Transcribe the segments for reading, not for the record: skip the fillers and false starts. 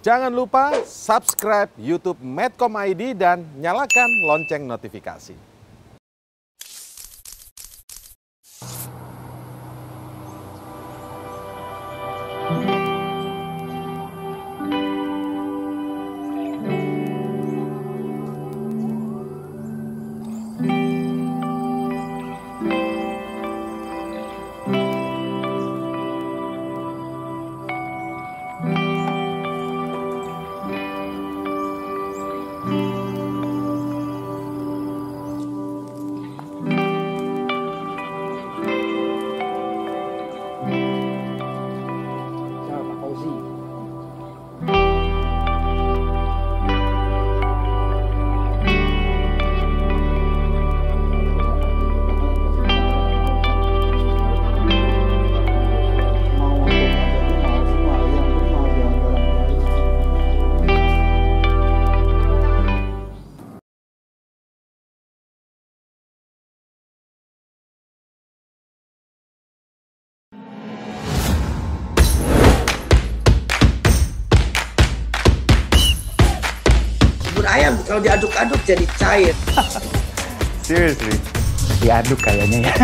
Jangan lupa subscribe YouTube Medcom.id dan nyalakan lonceng notifikasi. Ayam kalau diaduk-aduk jadi cair. Seriously, diaduk kayaknya ya.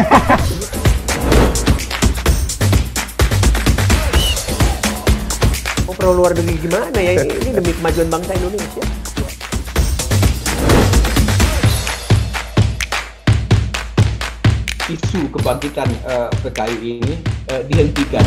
Oh, perlu luar negeri gimana ya? Ini demi kemajuan bangsa Indonesia. Isu kebangkitan PKI ini dihentikan.